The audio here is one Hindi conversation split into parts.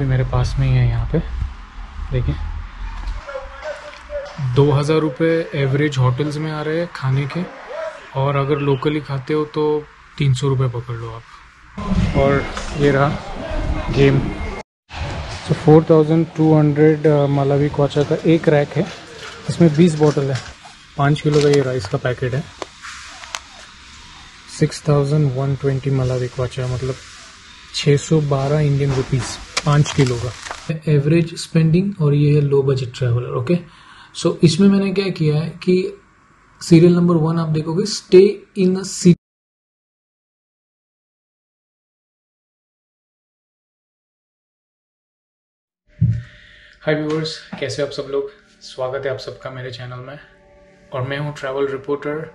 भी मेरे पास में ही है। यहाँ पे देखिए 2000 रुपये एवरेज होटल्स में आ रहे हैं खाने के, और अगर लोकली खाते हो तो 300 रुपये पकड़ लो आप। और ये रहा गेम। तो 4200 मालावी क्वाचा का एक रैक है, इसमें 20 बोतल है। 5 किलो का ये राइस का पैकेट है। 6120 मालावी क्वाचा, मतलब 612 इंडियन रुपीस 5 किलो का। एवरेज स्पेंडिंग, और ये है low budget traveller. Okay, so इसमें मैंने क्या किया है कि सीरियल नंबर 1 आप देखोगे stay in a city. Hi viewers, कैसे आप सब लोग, स्वागत है आप सबका मेरे चैनल में। और मैं हूं ट्रैवल रिपोर्टर।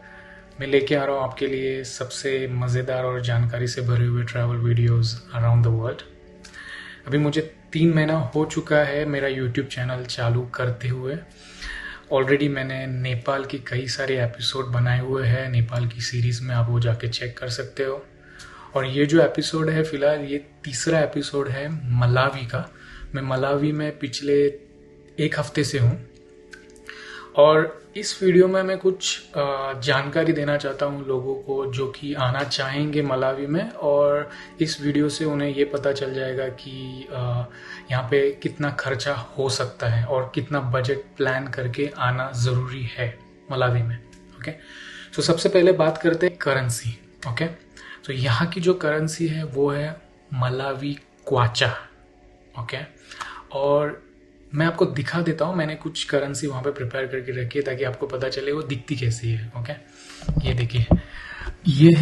मैं लेके आ रहा हूं आपके लिए सबसे मज़ेदार और जानकारी से भरे हुए travel videos around the world. अभी मुझे 3 महीना हो चुका है मेरा यूट्यूब चैनल चालू करते हुए। ऑलरेडी मैंने नेपाल की कई सारे एपिसोड बनाए हुए हैं, नेपाल की सीरीज़ में, आप वो जाके चेक कर सकते हो। और ये जो एपिसोड है फिलहाल, ये 3रा एपिसोड है मलावी का। मैं मलावी में पिछले 1 हफ्ते से हूँ, और इस वीडियो में मैं कुछ जानकारी देना चाहता हूँ लोगों को जो कि आना चाहेंगे मलावी में। और इस वीडियो से उन्हें ये पता चल जाएगा कि यहाँ पे कितना खर्चा हो सकता है और कितना बजट प्लान करके आना ज़रूरी है मलावी में। ओके, तो सबसे पहले बात करते हैं करेंसी। ओके, तो यहाँ की जो करेंसी है वो है मलावी क्वाचा। ओके, और मैं आपको दिखा देता हूँ, मैंने कुछ करेंसी वहाँ पे प्रिपेयर करके रखी है ताकि आपको पता चले वो दिखती कैसी है। ओके, ये देखिए, ये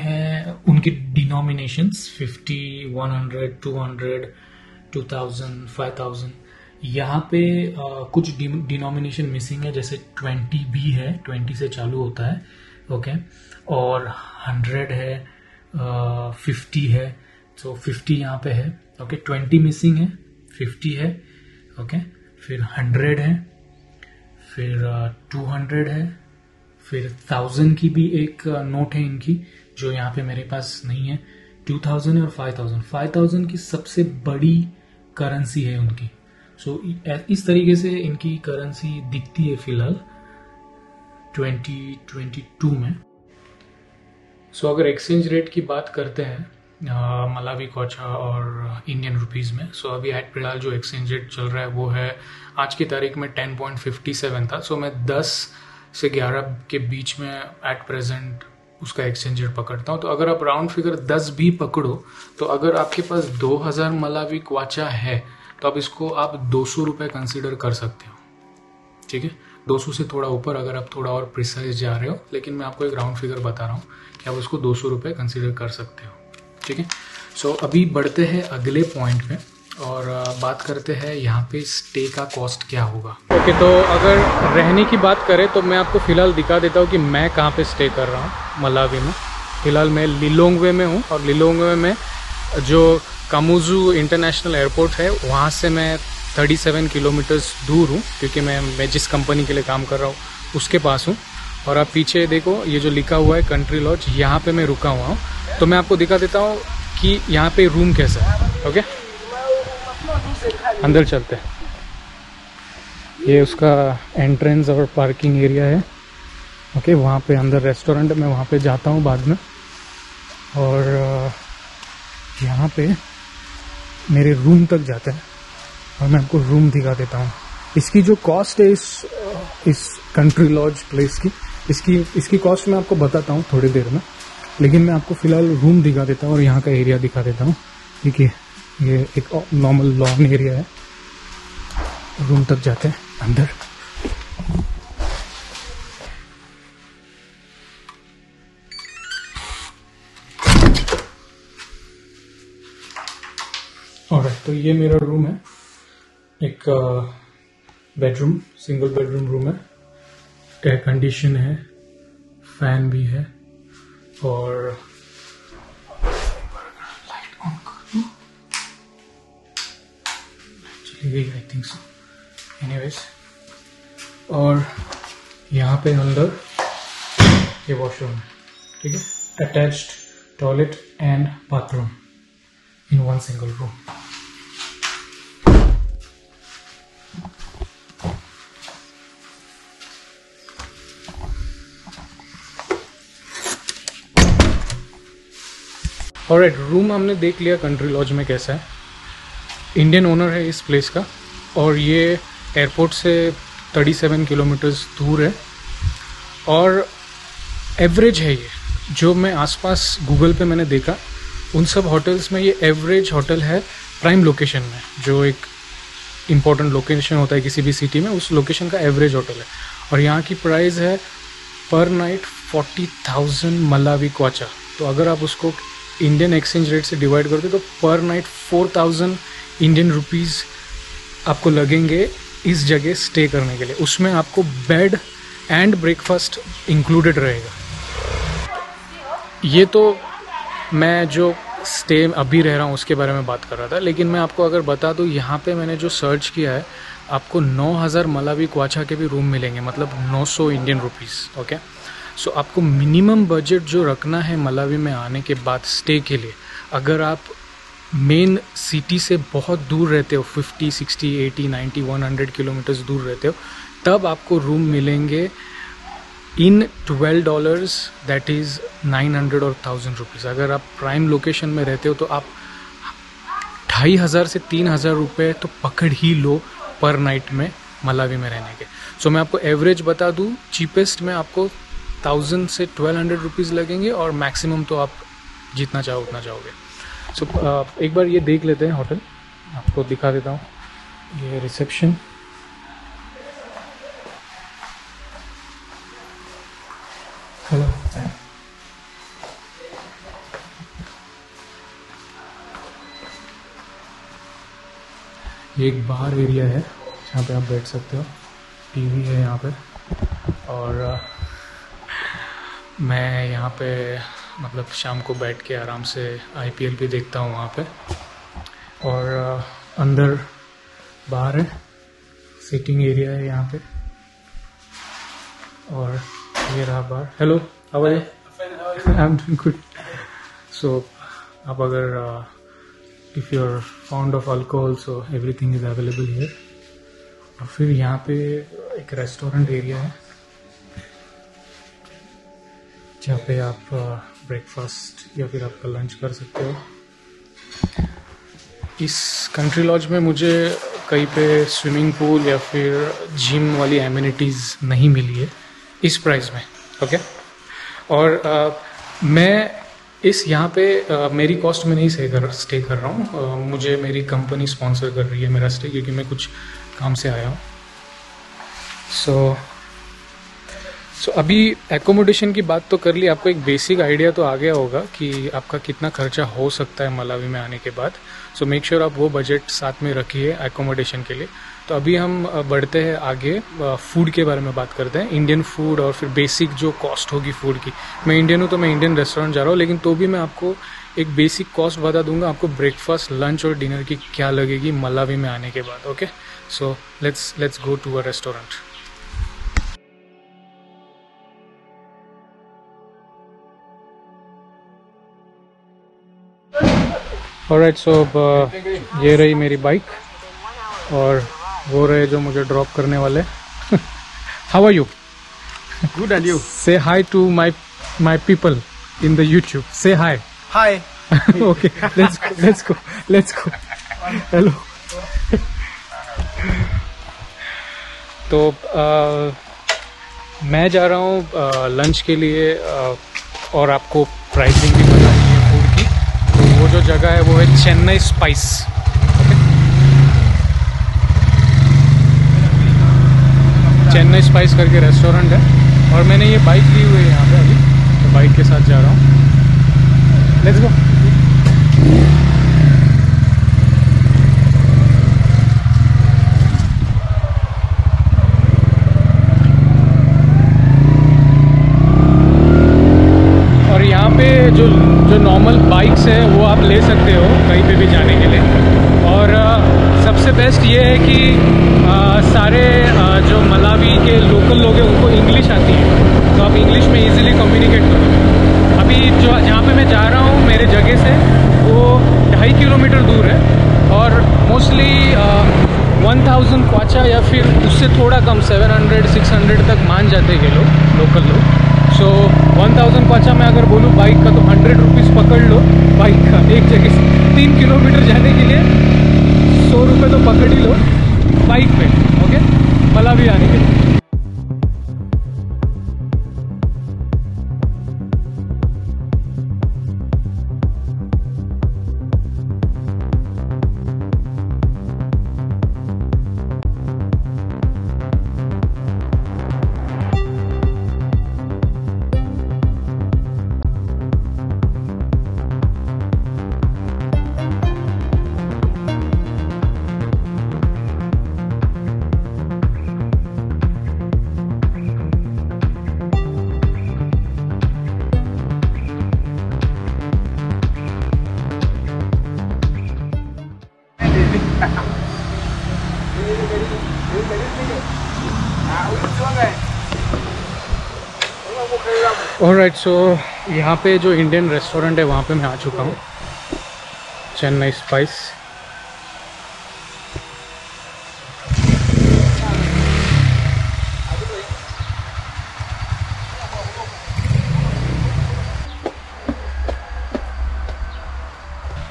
है उनकी डिनोमिनेशंस 50, 100, 200, 2000, 5000। यहाँ पे कुछ डिनोमिनेशन मिसिंग है, जैसे 20 भी है, 20 से चालू होता है। ओके, और 100 है, 50 है, तो 50 यहाँ पे है। ओके, 20 मिसिंग है, 50 है। ओके, फिर 100 है, फिर 200 है, फिर 1000 की भी एक नोट है इनकी जो यहाँ पे मेरे पास नहीं है। 2000 और 5000, 5000 की सबसे बड़ी करेंसी है उनकी। सो इस तरीके से इनकी करेंसी दिखती है फिलहाल 2022 में। सो अगर एक्सचेंज रेट की बात करते हैं मलावी क्वाचा और इंडियन रुपीस में, सो अभी एट फिलहाल जो एक्सचेंज रेट चल रहा है वो है आज की तारीख में 10.57 था। सो मैं 10 से 11 के बीच में एट प्रेजेंट उसका एक्सचेंज रेट पकड़ता हूँ। तो अगर आप राउंड फिगर 10 भी पकड़ो, तो अगर आपके पास 2000 मलावी क्वाचा है तो अब इसको आप 200 रुपये कंसिडर कर सकते हो। ठीक है, 200 से थोड़ा ऊपर अगर आप थोड़ा और प्रिसाइज जा रहे हो, लेकिन मैं आपको एक राउंड फिगर बता रहा हूँ कि आप उसको 200 रुपये कंसिडर कर सकते हो। ठीक है, सो अभी बढ़ते हैं अगले पॉइंट पे और बात करते हैं यहाँ पे स्टे का कॉस्ट क्या होगा। ओके, तो अगर रहने की बात करें तो मैं आपको फ़िलहाल दिखा देता हूँ कि मैं कहाँ पे स्टे कर रहा हूँ मलावी में। फ़िलहाल मैं लिलोंगवे में हूँ, और लिलोंगवे में जो कामुजू इंटरनेशनल एयरपोर्ट है वहाँ से मैं 37 किलोमीटर्स दूर हूँ, क्योंकि मैं जिस कंपनी के लिए काम कर रहा हूँ उसके पास हूँ। और आप पीछे देखो ये जो लिखा हुआ है कंट्री लॉज, यहाँ पे मैं रुका हुआ हूँ। तो मैं आपको दिखा देता हूँ कि यहाँ पे रूम कैसा है। ओके, अंदर चलते हैं। ये उसका एंट्रेंस और पार्किंग एरिया है। ओके, वहाँ पे अंदर रेस्टोरेंट, मैं वहाँ पे जाता हूँ बाद में। और यहाँ पे मेरे रूम तक जाता है और मैं आपको रूम दिखा देता हूँ। इसकी जो कॉस्ट है इस कंट्री लॉज प्लेस की, इसकी कॉस्ट मैं आपको बताता हूँ थोड़ी देर में, लेकिन मैं आपको फ़िलहाल रूम दिखा देता हूँ और यहाँ का एरिया दिखा देता हूँ। ठीक है, ये एक नॉर्मल लॉन एरिया है। रूम तक जाते हैं अंदर। ऑलराइट, तो ये मेरा रूम है। एक बेडरूम, सिंगल बेडरूम रूम है। एयर कंडीशन है, फैन भी है, और लाइट ऑन कर दो, चली गई आई थिंक सो। एनीवेज, और यहाँ पे अंदर ये वॉशरूम है। ठीक है, attached toilet and bathroom. in one single room. Alright, room हमने देख लिया कंट्री लॉज में कैसा है. इंडियन ओनर है इस प्लेस का और ये एयरपोर्ट से 37 किलोमीटर्स दूर है और एवरेज है ये. जो मैं आसपास गूगल पे मैंने देखा उन सब होटल्स में ये एवरेज होटल है प्राइम लोकेशन में, जो एक इम्पॉर्टेंट लोकेशन होता है किसी भी सिटी में, उस लोकेशन का एवरेज होटल है. और यहाँ की प्राइस है पर नाइट 40,000 मलावी क्वाचा. तो अगर आप उसको इंडियन एक्सचेंज रेट से डिवाइड करते तो पर नाइट 4,000 इंडियन रुपीज़ आपको लगेंगे इस जगह स्टे करने के लिए. उसमें आपको बेड एंड ब्रेकफास्ट इंक्लूडेड रहेगा. ये तो मैं जो स्टे अभी रह रहा हूँ उसके बारे में बात कर रहा था, लेकिन मैं आपको अगर बता दूँ यहाँ पे मैंने जो सर्च किया है आपको 9,000 मलावी क्वाचा के भी रूम मिलेंगे, मतलब 900 इंडियन रुपीज़. ओके, सो आपको मिनिमम बजट जो रखना है मलावी में आने के बाद स्टे के लिए, अगर आप मेन सिटी से बहुत दूर रहते हो, 50, 60, 80, 90, 100 किलोमीटर्स दूर रहते हो, तब आपको रूम मिलेंगे इन $12, दैट इज़ 900 और 1000 रुपीज़. अगर आप प्राइम लोकेशन में रहते हो तो आप 2,500 से 3,000 रुपये तो पकड़ ही लो पर नाइट में मलावी में रहने के. सो मैं आपको एवरेज बता दूँ, चीपेस्ट में आपको 1,000 से 1,200 रुपीज़ लगेंगे और मैक्सिमम तो आप जितना चाहो उतना जाओगे. सो एक बार ये देख लेते हैं होटल, आपको दिखा देता हूँ. ये रिसेप्शन, हेलो, ये एक बार एरिया है जहाँ पे आप बैठ सकते हो, टीवी है यहाँ पे और मैं यहाँ पे मतलब शाम को बैठ के आराम से आईपीएल भी देखता हूँ वहाँ पे. और अंदर बाहर है, सीटिंग एरिया है यहाँ पे और ये रहा बाहर. Hello, how are you? I am doing good. So आप अगर if you are found of alcohol so everything is available here. और फिर यहाँ पे एक रेस्टोरेंट एरिया है जहाँ पे आप ब्रेकफास्ट या फिर आपका लंच कर सकते हो. इस कंट्री लॉज में मुझे कहीं पे स्विमिंग पूल या फिर जिम वाली एमिनिटीज़ नहीं मिली है इस प्राइस में. ओके, और मैं इस यहाँ पे मेरी कॉस्ट में नहीं स्टे कर रहा हूँ. मुझे मेरी कंपनी स्पॉन्सर कर रही है मेरा स्टे, क्योंकि मैं कुछ काम से आया हूँ. सो अभी एकोमोडेशन की बात तो कर ली, आपको एक बेसिक आइडिया तो आ गया होगा कि आपका कितना खर्चा हो सकता है मलावी में आने के बाद. सो मेक श्योर आप वो बजट साथ में रखिए एकोमोडेशन के लिए. तो अभी हम बढ़ते हैं आगे, फूड के बारे में बात करते हैं. इंडियन फूड और फिर बेसिक जो कॉस्ट होगी फूड की. मैं इंडियन हूँ तो मैं इंडियन रेस्टोरेंट जा रहा हूँ, लेकिन तो भी मैं आपको एक बेसिक कॉस्ट बता दूंगा आपको ब्रेकफास्ट, लंच और डिनर की क्या लगेगी मलावी में आने के बाद. Okay, so let's go to a restaurant. Alright, so अब ये रही मेरी बाइक और वो रहे जो मुझे ड्रॉप करने वाले. How are you? Good, and you? Say hi to my people in the YouTube. Say hi. Hi. Okay, let's go. Hello. तो मैं जा रहा हूँ लंच के लिए और आपको प्राइसिंग भी बताऊँ. वो जो जगह है वो है चेन्नई स्पाइस. चेन्नई स्पाइस करके रेस्टोरेंट है और मैंने ये बाइक ली हुई है यहाँ पे अभी, तो बाइक के साथ जा रहा हूँ. Let's go. और यहाँ पे जो नॉर्मल बाइक्स है वो आप ले सकते हो कहीं पे भी जाने के लिए. और सबसे बेस्ट ये है कि सारे जो मलावी के लोकल लोग हैं उनको इंग्लिश आती है, तो आप इंग्लिश में इजीली कम्युनिकेट करोगे. अभी जो जहाँ पे मैं जा रहा हूँ मेरे जगह से वो ढाई किलोमीटर दूर है और मोस्टली 1000 क्वाचा या फिर उससे थोड़ा कम 700 600 तक मान जाते हैं लोकल लोग। सो 1000 क्वाचा में अगर बोलूँ बाइक का तो 100 रुपीज़ पकड़ लो बाइक का, एक जगह से 3 किलोमीटर जाने के लिए 100 रुपये तो पकड़ ही लो बाइक पे। ओके, मलावी आने के लिए। ऑलराइट, सो यहाँ पे जो इंडियन रेस्टोरेंट है वहाँ पे मैं आ चुका हूँ, चेन्नई स्पाइस।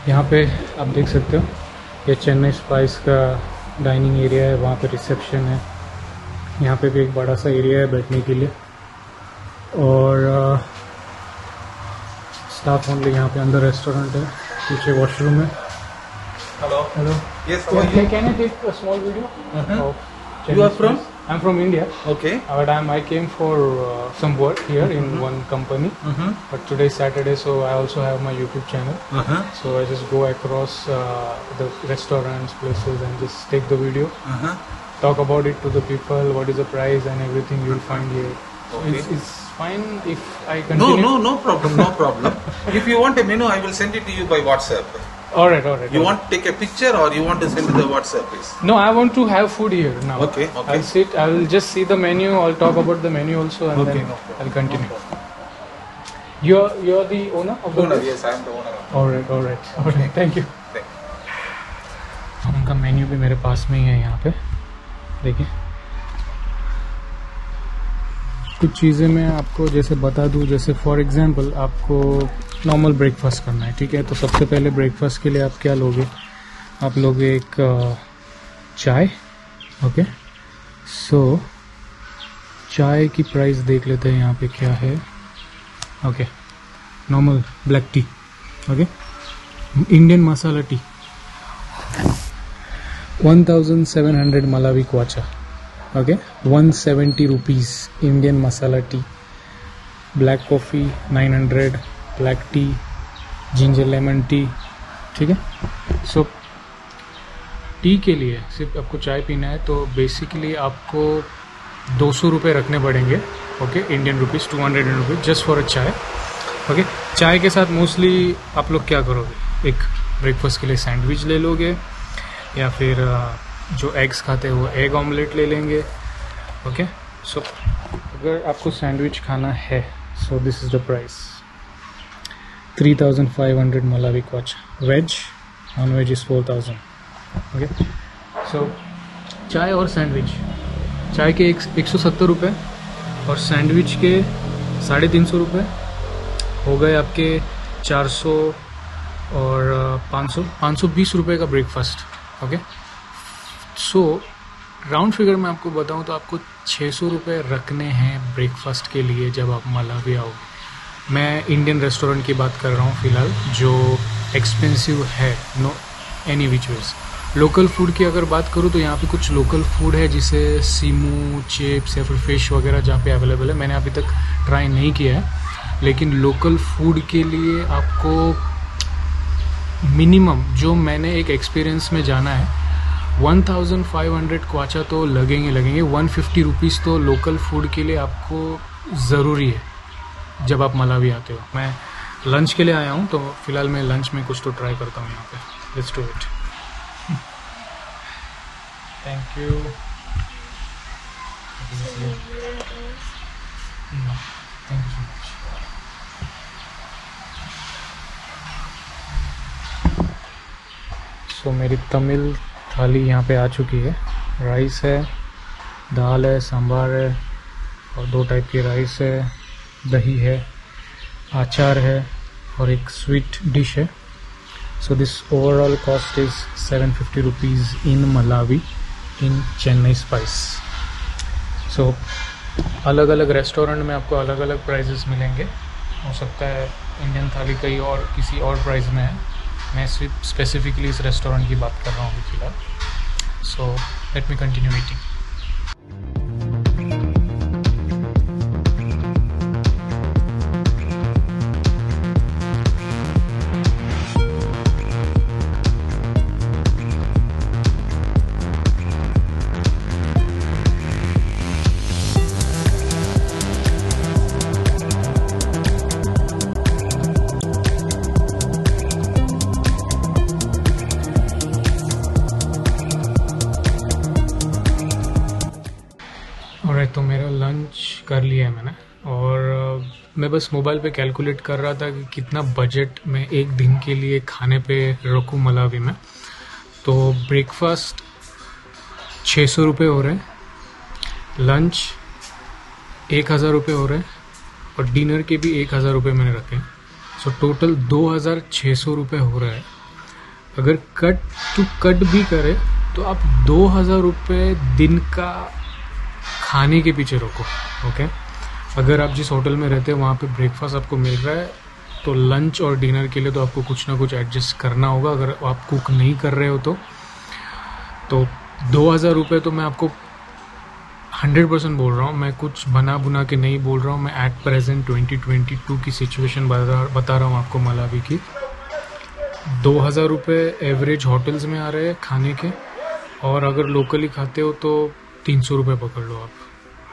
यहाँ पे आप देख सकते हो ये चेन्नई स्पाइस का डाइनिंग एरिया है, वहाँ पे रिसेप्शन है, यहाँ पे भी एक बड़ा सा एरिया है बैठने के लिए और स्टाफ ओनली। यहाँ पे अंदर रेस्टोरेंट है, पीछे वॉशरूम है। Hello hello, yes, can I take a small video? You are from? I am from India. Okay, but I came for some work here in one company, but today is Saturday so I also have my YouTube channel, so I just go across the restaurants places and just take the video, talk about it to the people, what is the price and everything you will find here. Okay. It's fine if I continue? No problem. No problem. If you want a menu, I will send it to you by WhatsApp. All right. You want to take a picture or you want to send to the WhatsApp, please? No, I want to have food here now. Okay. I'll just see the menu. I'll talk about the menu also and then no problem. I'll continue. No, you're the owner of the place? Yes, I am the owner. All right. Okay. Thank you. उनका मेन्यू भी मेरे पास में ही है, यहाँ पे देखिए। कुछ चीज़ें मैं आपको जैसे बता दूं, जैसे फॉर एग्जांपल आपको नॉर्मल ब्रेकफास्ट करना है, ठीक है, तो सबसे पहले ब्रेकफास्ट के लिए आप क्या लोगे? आप लोगे एक चाय। ओके, सो चाय की प्राइस देख लेते हैं यहाँ पे क्या है। Okay, normal black tea, okay, Indian masala tea 1700 Malawi kwacha, okay, 170 rupees Indian masala tea. Black coffee 900, black tea, ginger lemon tea, ठीक है। सो टी के लिए सिर्फ आपको चाय पीना है तो बेसिकली आपको 200 रुपये रखने पड़ेंगे, okay, Indian rupees 200 rupees just for a chai. Okay, चाय के साथ मोस्टली आप लोग क्या करोगे? एक ब्रेकफास्ट के लिए सैंडविच ले लोगे या फिर जो एग्स खाते हैं वो एग ऑमलेट ले लेंगे। ओके, सो अगर आपको सैंडविच खाना है so this is the price 3500 Malawi kwacha. Veg, non veg is 4000। Okay, so चाय और सैंडविच, चाय के 170 रुपये और सैंडविच के 350 रुपये हो गए आपके 400 और 520 रुपये का breakfast. Okay, so round figure में आपको बताऊं तो आपको 600 रुपये रखने हैं ब्रेकफास्ट के लिए जब आप मलावी आओगे। मैं इंडियन रेस्टोरेंट की बात कर रहा हूं फ़िलहाल, जो एक्सपेंसिव है no any which veg. Local food की अगर बात करूं तो यहाँ पे कुछ लोकल फूड है जिसे सीमू, चिप्स या फिर फिश वगैरह जहाँ पे अवेलेबल है, मैंने अभी तक ट्राई नहीं किया है। लेकिन लोकल फूड के लिए आपको मिनिमम जो मैंने एक एक्सपीरियंस में जाना है 1500 क्वाचा तो लगेंगे 150 रुपीज़ तो लोकल फूड के लिए आपको ज़रूरी है जब आप मलावी आते हो। मैं लंच के लिए आया हूँ तो फ़िलहाल मैं लंच में कुछ तो ट्राई करता हूँ यहाँ पे। Let's do it. Thank you. Thank you. So मेरी तमिल थाली यहाँ पे आ चुकी है। राइस है, दाल है, सांभर है और दो टाइप की राइस है, दही है, अचार है और एक स्वीट डिश है। So this overall cost is 750 rupees in Malawi in Chennai spice. So अलग अलग रेस्टोरेंट में आपको अलग अलग प्राइजेस मिलेंगे। हो सकता है इंडियन थाली कहीं और किसी और प्राइस में है, मैं सिर्फ स्पेसिफिकली इस रेस्टोरेंट की बात कर रहा हूँ फिलहाल। So let me continue eating. तो मेरा लंच कर लिया है मैंने और मैं बस मोबाइल पे कैलकुलेट कर रहा था कि कितना बजट मैं एक दिन के लिए खाने पे रखूँ मलावी में। तो ब्रेकफास्ट 600 रुपये हो रहे हैं, लंच 1000 रुपये हो रहे हैं और डिनर के भी 1000 रुपये मैंने रखे। सो टोटल 2600 रुपये हो रहा है। अगर कट भी करें तो आप 2000 रुपये दिन का खाने के पीछे रोको। ओके, अगर आप जिस होटल में रहते हैं वहाँ पे ब्रेकफास्ट आपको मिल रहा है तो लंच और डिनर के लिए तो आपको कुछ ना कुछ एडजस्ट करना होगा। अगर आप कुक नहीं कर रहे हो तो 2000 रुपये तो मैं आपको 100% बोल रहा हूँ, मैं कुछ बना बुना के नहीं बोल रहा हूँ। मैं एट प्रेजेंट 2022 की सिचुएशन बता रहा हूँ आपको मलावी की। 2000 रुपये एवरेज होटल्स में आ रहे हैं खाने के, और अगर लोकली खाते हो तो 300 रुपये पकड़ लो आप,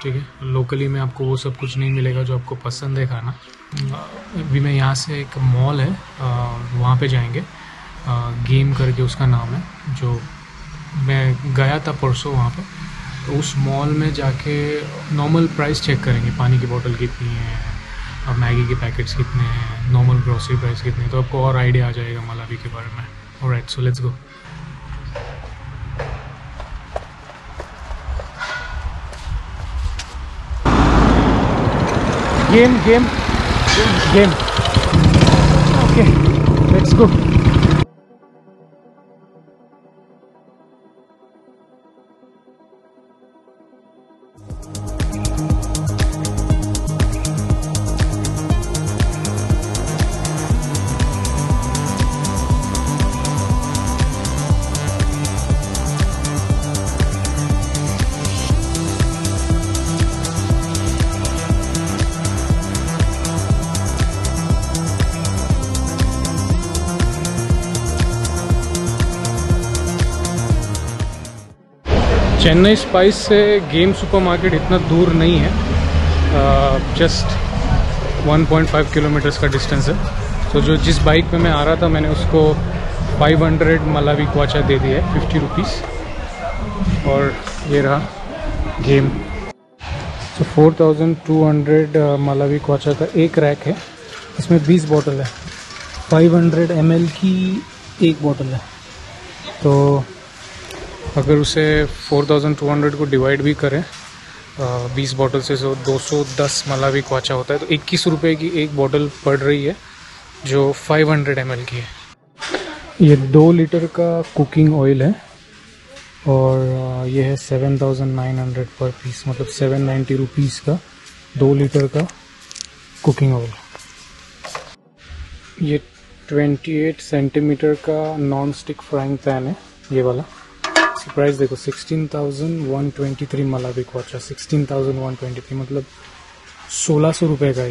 ठीक है। लोकली में आपको वो सब कुछ नहीं मिलेगा जो आपको पसंद है खाना। अभी मैं यहाँ से एक मॉल है वहाँ पे जाएंगे, गेम करके उसका नाम है, जो मैं गया था परसों वहाँ पे। तो उस मॉल में जाके नॉर्मल प्राइस चेक करेंगे, पानी की बोतल कितनी है, मैगी के पैकेट्स कितने हैं, नॉर्मल ग्रोसरी प्राइस कितने हैं, तो आपको और आइडिया आ जाएगा मलावी के बारे में। Alright, so let's go. Game. Okay, let's go. Chennai spice से गेम सुपरमार्केट इतना दूर नहीं है, जस्ट 1.5 किलोमीटर्स का डिस्टेंस है। तो जो जिस बाइक पे मैं आ रहा था मैंने उसको 500 मलावी क्वाचा दे दिया है, 50 रुपीस, और ये रहा गेम। तो 4200 मलावी क्वाचा का एक रैक है, इसमें 20 बोतल है, 500 ml की एक बोतल है। तो अगर उसे 4200 को डिवाइड भी करें 20 बॉटल से, जो 210 मलावी क्वाचा होता है, तो 21 रुपये की एक बॉटल पड़ रही है जो 500 ml की है। ये 2 लीटर का कुकिंग ऑयल है और ये है 7900 पर पीस, मतलब 790 रुपीज़ का 2 लीटर का कुकिंग ऑयल। ये 28 सेंटीमीटर का नॉन स्टिक फ्राइंग पैन है, ये वाला। प्राइस देखो 16,123 मलावी क्वाचा, 16,123 मतलब 1600 रुपये का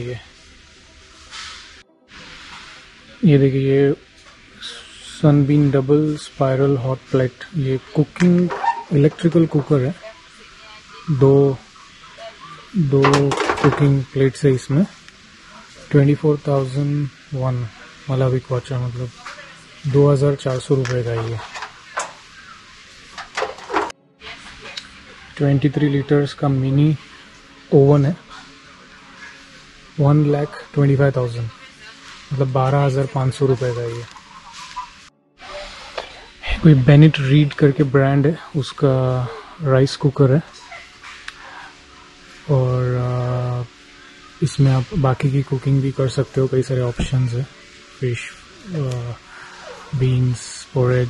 ये देखिए, ये Sunbeam double spiral hot plate, ये कुकिंग इलेक्ट्रिकल कुकर है। दो कुकिंग प्लेट्स है इसमें। 24,001 मलावी क्वाचा मतलब 2400 रुपये का ये। 23 लीटर्स का मिनी ओवन है, 1,25,000 मतलब 12,500 रुपये का ये। कोई बेनेट रीड करके ब्रांड है, उसका राइस कुकर है। और इसमें आप बाकी की कुकिंग भी कर सकते हो, कई सारे ऑप्शंस है, फिश, बीन्स, पोरेज।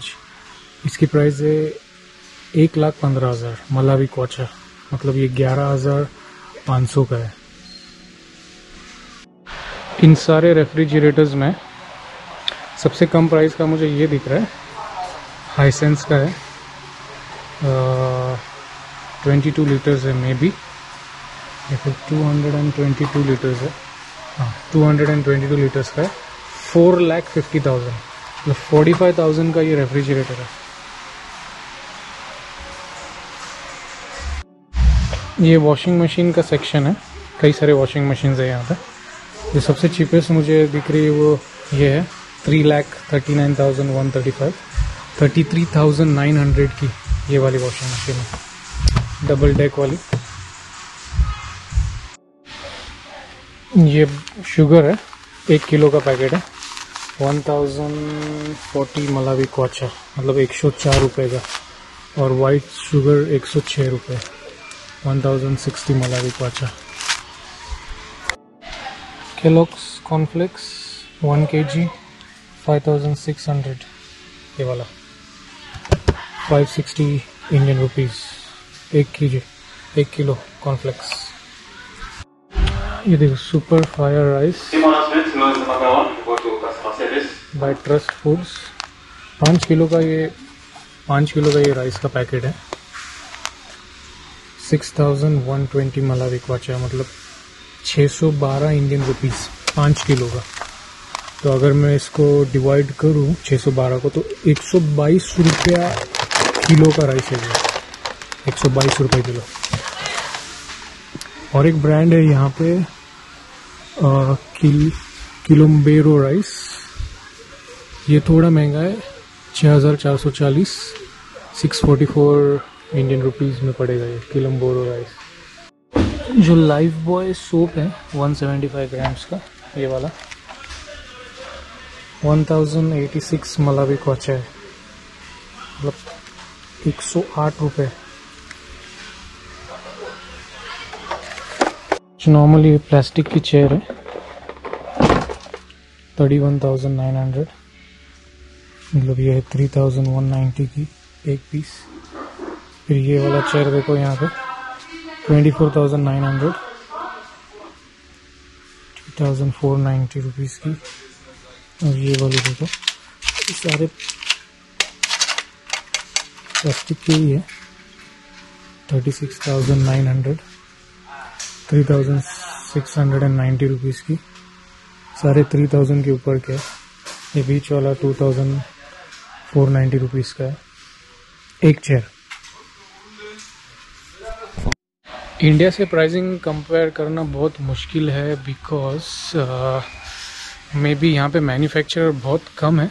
इसकी प्राइस है 1,15,000 मलावी क्वाचा, मतलब ये 11,500 का है। इन सारे रेफ्रिजरेटर्स में सबसे कम प्राइस का मुझे ये दिख रहा है, हाइसेंस का है, 22 लीटर्स है मे बी, या फिर 222 लीटर्स है। हाँ, 222 लीटर्स का है, 4,50,000, मतलब 45,000 का ये रेफ्रिजरेटर है। ये वॉशिंग मशीन का सेक्शन है, कई सारे वॉशिंग मशीन्स है यहाँ पे। जो सबसे चीपेस्ट मुझे दिख रही है वो ये है, 3,39,135, 33,900 की ये वाली वॉशिंग मशीन है, डबल डेक वाली। ये शुगर है, 1 किलो का पैकेट है, 1,040 मलावी क्वाचा, मतलब 104 रुपये का। और वाइट शुगर 106 रुपये, 1,060 Malawi kwacha. Kellogg's cornflakes 1 kg 5,600, ये वाला 560 इंडियन रुपीस, 1 किलो कॉर्नफ्लेक्स। ये देखो, super fire rice by trust Foods, 5 kilo का ये, 5 किलो का ये राइस का पैकेट है, 6,120 मलावी क्वाचा, मतलब 612 इंडियन रुपीस 5 किलो का। तो अगर मैं इसको डिवाइड करूं 612 को, तो 122 रुपया किलो का राइस है, 122 रुपये किलो। और एक ब्रांड है यहाँ पे, किलोम्बेरो राइस, ये थोड़ा महंगा है, 6,440, 644 इंडियन रुपीस में पड़ेगा ये किलोम्बेरो राइस। जो लाइफबॉय सोप है 175 ग्राम्स का ये वाला, 1,086 मलावी क्वाचा है, मतलब 108 रुपये। नॉर्मली प्लास्टिक की चेयर है, 31,900, मतलब ये है 3,190 की एक पीस। फिर ये वाला चेयर देखो यहाँ पे, 24,900, 2,490 रुपीस की। और ये वाली देखो, सारे प्लास्टिक के ही है, 36,900, 3,690 रुपीज़ की, सारे 3,000 के ऊपर के है। ये बीच वाला 2,490 रुपीज़ का है, एक चेयर। इंडिया से प्राइसिंग कंपेयर करना बहुत मुश्किल है, बिकॉज मे बी यहाँ पे मैन्युफैक्चरर बहुत कम है,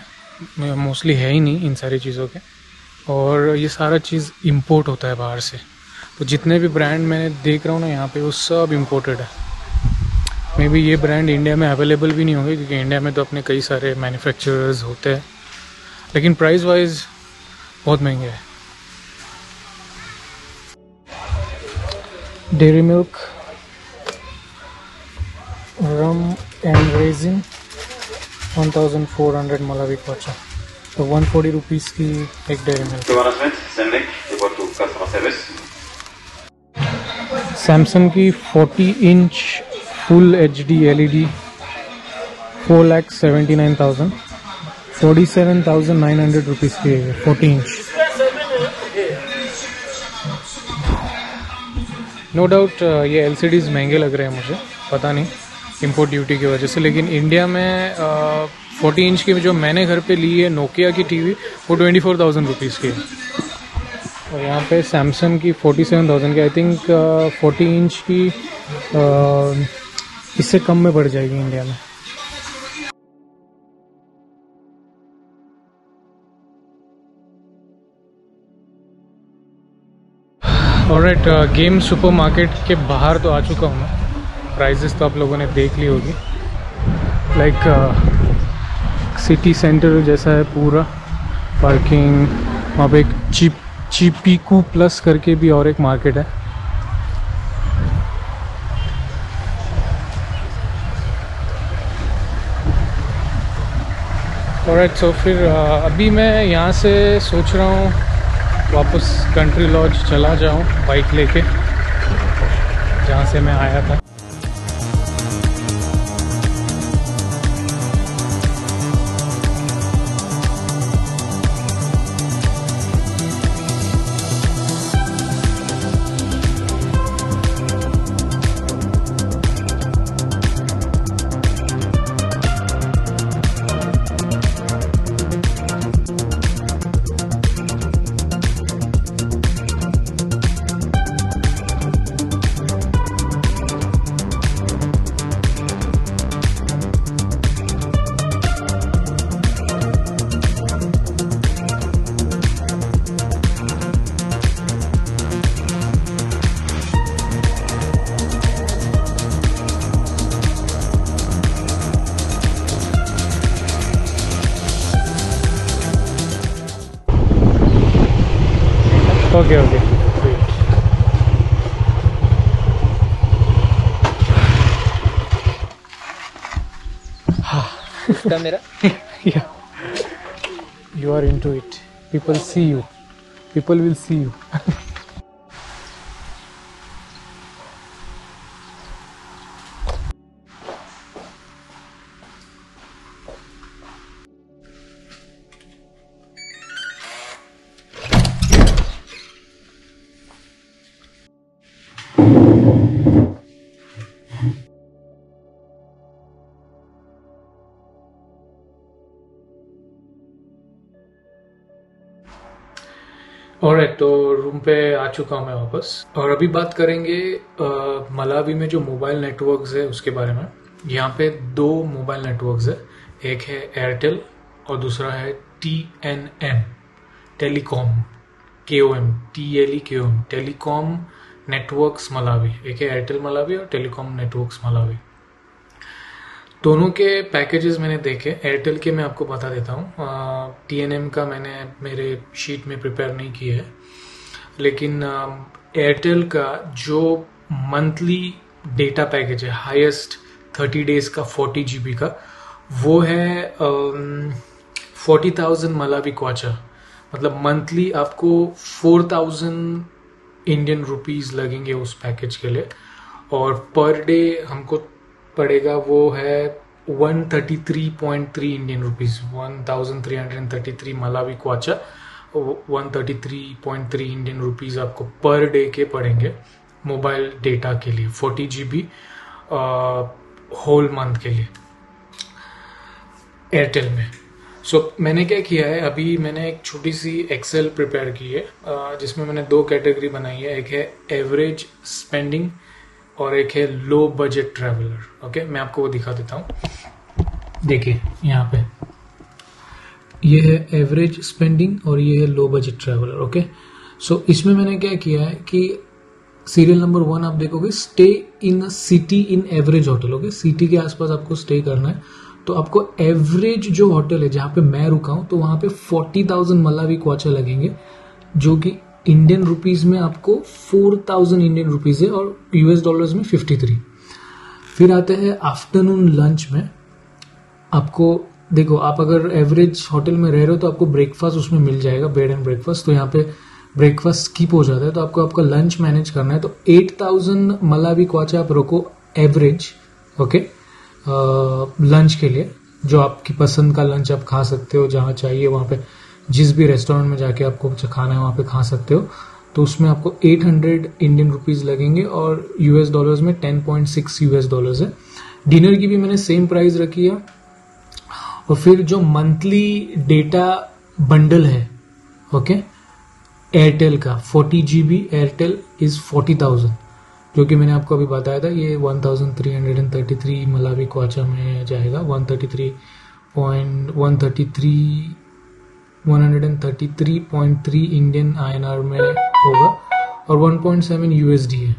मोस्टली है ही नहीं इन सारी चीज़ों के, और ये सारा चीज़ इंपोर्ट होता है बाहर से। तो जितने भी ब्रांड मैंने देख रहा हूँ ना यहाँ पे, वो सब इम्पोर्टेड है। मे बी ये ब्रांड इंडिया में अवेलेबल भी नहीं होंगे, क्योंकि इंडिया में तो अपने कई सारे मैन्युफैक्चरर्स होते हैं, लेकिन प्राइस वाइज बहुत महंगे है। Dairy Milk rum and raisin 1,400 Malawi kwacha, तो 140 रुपीज़ की एक डेयरी मिल्क। सैमसंग की 40 inch full HD LED 4,79,000, 47,900 rupees की 40 इंच। नो डाउट ये LCDs महंगे लग रहे हैं मुझे, पता नहीं इम्पोर्ट ड्यूटी की वजह से, लेकिन इंडिया में 40 इंच की जो मैंने घर पे ली है नोकिया की टीवी, वो 24,000 रुपीज़ की है। और यहाँ पे सैमसंग की 47,000 की, आई थिंक 40 इंच की इससे कम में पड़ जाएगी इंडिया में। ऑलराइट, गेम सुपरमार्केट के बाहर तो आ चुका हूँ मैं, प्राइजेस तो आप लोगों ने देख ली होगी। लाइक सिटी सेंटर जैसा है पूरा, पार्किंग वहाँ पे एक चीपीकू प्लस करके भी और एक मार्केट है। ऑलराइट, सो फिर अभी मैं यहाँ से सोच रहा हूँ वापस कंट्री लॉज चला जाऊँ बाइक लेके जहाँ से मैं आया था। ओके ओके, हाँ मेरा you are into it, people see you, people will see you. Alright, तो रूम पे आ चुका हूँ मैं वापस, और अभी बात करेंगे मलावी में जो मोबाइल नेटवर्क्स है उसके बारे में। यहाँ पे दो मोबाइल नेटवर्क्स है, एक है एयरटेल और दूसरा है TNM, telecom KOM, TLEKOM, telecom networks Malawi. एक है एयरटेल मलावी और टेलीकॉम नेटवर्क्स मलावी। दोनों के पैकेजेस मैंने देखे। एयरटेल के मैं आपको बता देता हूँ, TNM का मैंने मेरे शीट में प्रिपेयर नहीं किया है, लेकिन एयरटेल का जो मंथली डेटा पैकेज है हाईएस्ट 30 डेज का 40 GB का, वो है 40,000 मलावी क्वाचा, मतलब मंथली आपको 4,000 इंडियन रुपीस लगेंगे उस पैकेज के लिए, और पर डे हमको पड़ेगा वो है 133.3 Indian rupees, 1,333 Malawi kwacha, 133.3 Indian rupees आपको पर डे के पड़ेंगे मोबाइल डेटा के लिए 40 GB होल मंथ के लिए एयरटेल में। सो मैंने क्या किया है, अभी मैंने एक छोटी सी एक्सेल प्रिपेयर की है जिसमें मैंने दो कैटेगरी बनाई है, एक है एवरेज स्पेंडिंग और एक है लो बजट ट्रैवलर। ओके, मैं आपको वो दिखा देता हूँ। देखिए यहाँ पे ये है एवरेज स्पेंडिंग और ये है low budget traveller. Okay, so इसमें मैंने क्या किया है कि सीरियल नंबर 1 आप देखोगे stay in a city in average hotel. Okay, city के आसपास आपको स्टे करना है, तो आपको एवरेज जो होटल है जहाँ पे मैं रुका हूँ, तो वहाँ पे 40,000 मलावी क्वाचा लगेंगे, जो कि इंडियन रुपीस में आपको 4,000 इंडियन रुपीस है और यूएस डॉलर्स में 53। फिर आते हैं आफ्टरनून लंच में। आपको देखो, आप अगर एवरेज होटल में रह रहे हो तो आपको ब्रेकफास्ट उसमें मिल जाएगा, बेड एंड ब्रेकफास्ट, तो यहाँ पे ब्रेकफास्ट स्किप हो जाता है, तो आपको आपका लंच मैनेज करना है। तो 8,000 मलावी क्वाचा आप रोको एवरेज, ओके, लंच के लिए, जो आपकी पसंद का लंच आप खा सकते हो जहाँ चाहिए वहाँ पे, जिस भी रेस्टोरेंट में जाके आपको कुछ खाना है वहाँ पे खा सकते हो। तो उसमें आपको 800 इंडियन रुपीस लगेंगे और यूएस डॉलर्स में 10.6 यूएस डॉलर्स है। डिनर की भी मैंने सेम प्राइस रखी है। और फिर जो मंथली डेटा बंडल है, ओके, एयरटेल का 40 GB एयरटेल इज 40,000, जो कि मैंने आपको अभी बताया था ये 1,333 मलावी क्वाचा में जाएगा, 133.3 इंडियन INR में होगा और 1.7 USD है।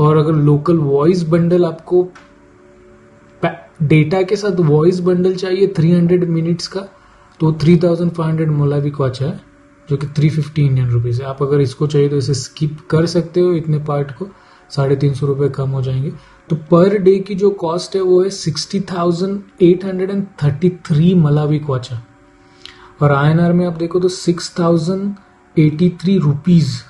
और अगर लोकल वॉइस बंडल, आपको डेटा के साथ वॉइस बंडल चाहिए 300 मिनट्स का, तो 3,500 मलावी क्वाचा है, जो कि 350 इंडियन रुपीज़ है। आप अगर इसको चाहिए तो इसे स्किप कर सकते हो, इतने पार्ट को 350 रुपये कम हो जाएंगे। तो पर डे की जो कॉस्ट है वो है 60,833 मलावी क्वाचा, और INR में आप देखो तो 6,083 रुपीज़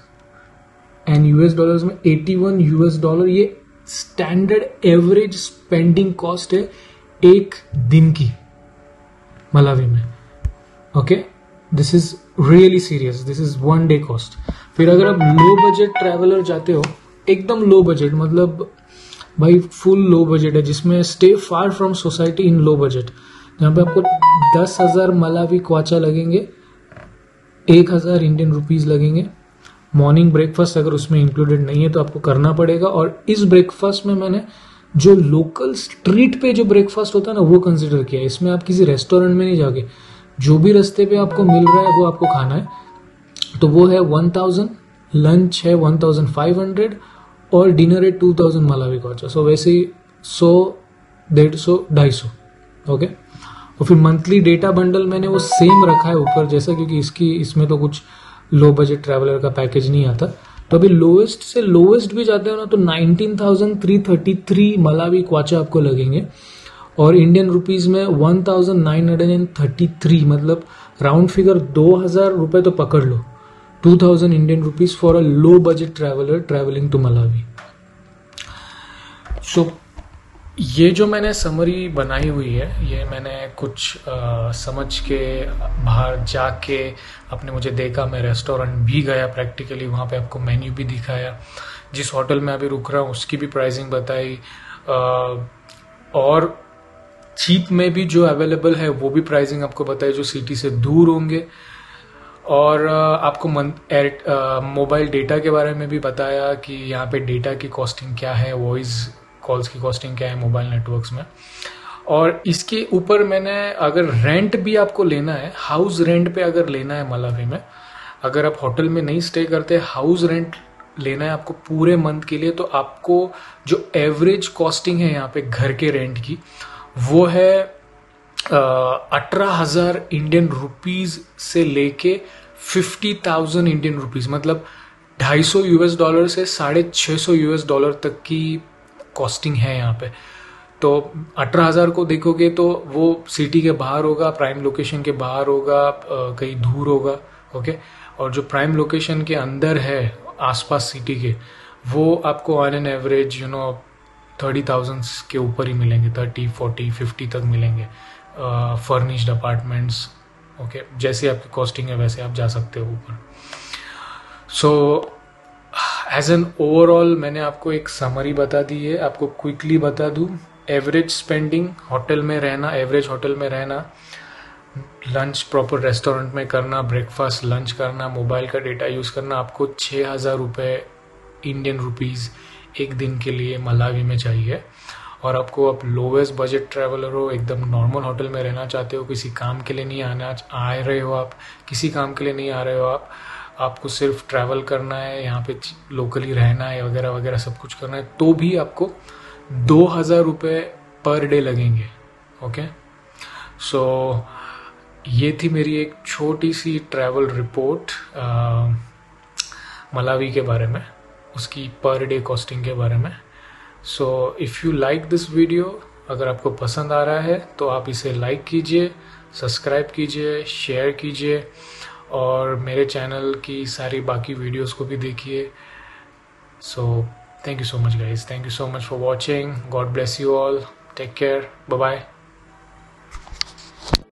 एंड US डॉलर्स में 81 US डॉलर। ये स्टैंडर्ड एवरेज स्पेंडिंग कॉस्ट है एक दिन की मलावी में। Okay, this is really serious, this is one day cost. फिर अगर आप लो बजट ट्रैवलर जाते हो, एकदम लो बजट मतलब भाई फुल लो बजट है, जिसमें stay far from society in low budget, जहाँ पे आपको 10,000 मलावी क्वाचा लगेंगे, 1,000 इंडियन रुपीस लगेंगे। मॉर्निंग ब्रेकफास्ट अगर उसमें इंक्लूडेड नहीं है तो आपको करना पड़ेगा। और इस ब्रेकफास्ट में मैंने जो लोकल स्ट्रीट पे जो ब्रेकफास्ट होता है ना वो कंसिडर किया है। इसमें आप किसी रेस्टोरेंट में नहीं जाके, जो भी रास्ते पे आपको मिल रहा है वो आपको खाना है। तो वो है 1,000, लंच है 1,500 और डिनर है 2,000 मलावी क्वाचा। सो वैसे ही 100, 150, 250। ओके, और फिर मंथली डेटा बंडल मैंने वो सेम रखा है ऊपर जैसा, क्योंकि इसमें तो कुछ लो बजट ट्रैवलर का पैकेज नहीं आता। तो अभी लोएस्ट से लोएस्ट भी जाते हो ना तो 19,333 मलावी क्वाचा आपको लगेंगे, और इंडियन रुपीज़ में 1,933, मतलब राउंड फिगर 2,000 रुपये तो पकड़ लो, 2,000 Indian rupees for a low budget traveller travelling to Malawi. So ये जो मैंने समरी बनाई हुई है, ये मैंने कुछ समझ के बाहर जाके, आपने मुझे देखा मैं रेस्टोरेंट भी गया प्रैक्टिकली, वहाँ पे आपको मेन्यू भी दिखाया, जिस होटल में अभी रुक रहा हूँ उसकी भी प्राइसिंग बताई, और चीप में भी जो अवेलेबल है वो भी प्राइसिंग आपको बताई जो सिटी से दूर होंगे। और आपको मोबाइल डेटा के बारे में भी बताया कि यहाँ पे डेटा की कॉस्टिंग क्या है, वॉइस कॉल्स की कॉस्टिंग क्या है मोबाइल नेटवर्क्स में। और इसके ऊपर मैंने अगर रेंट भी आपको लेना है, हाउस रेंट पे अगर लेना है मलावी में, अगर आप होटल में नहीं स्टे करते, हाउस रेंट लेना है आपको पूरे मंथ के लिए, तो आपको जो एवरेज कॉस्टिंग है यहाँ पे घर के रेंट की वो है 18,000 इंडियन रुपीज़ से लेके 50,000 इंडियन रुपीज़, मतलब 250 US डॉलर से 650 US डॉलर तक की कॉस्टिंग है यहाँ पे। तो 18,000 को देखोगे तो वो सिटी के बाहर होगा, प्राइम लोकेशन के बाहर होगा, कहीं दूर होगा। ओके, और जो प्राइम लोकेशन के अंदर है आसपास सिटी के, वो आपको ऑन एन एवरेज 30,000 के ऊपर ही मिलेंगे, 30, 40, 50 तक मिलेंगे फर्निश्ड अपार्टमेंट्स। ओके, जैसे आपकी कॉस्टिंग है वैसे आप जा सकते हो ऊपर। सो एज एन ओवरऑल मैंने आपको एक समरी बता दी है। आपको क्विकली बता दूँ, एवरेज स्पेंडिंग होटल में रहना, एवरेज होटल में रहना, लंच प्रॉपर रेस्टोरेंट में करना, ब्रेकफास्ट लंच करना, मोबाइल का डेटा यूज़ करना, आपको 6,000 रुपये इंडियन रुपीज़ एक दिन के लिए मलावी में चाहिए। और आपको आप लोवेस्ट बजट ट्रैवलर हो, एकदम नॉर्मल होटल में रहना चाहते हो, किसी काम के लिए नहीं आ रहे हो आप, आपको सिर्फ ट्रैवल करना है, यहाँ पे लोकली रहना है वगैरह वगैरह सब कुछ करना है, तो भी आपको 2,000 रुपये पर डे लगेंगे। ओके, सो ये थी मेरी एक छोटी सी ट्रैवल रिपोर्ट मलावी के बारे में, उसकी पर डे कॉस्टिंग के बारे में। So if you like this video, अगर आपको पसंद आ रहा है तो आप इसे लाइक कीजिए, सब्सक्राइब कीजिए, शेयर कीजिए, और मेरे चैनल की सारी बाकी वीडियोस को भी देखिए। So thank you so much guys, thank you so much for watching. God bless you all, take care, bye bye.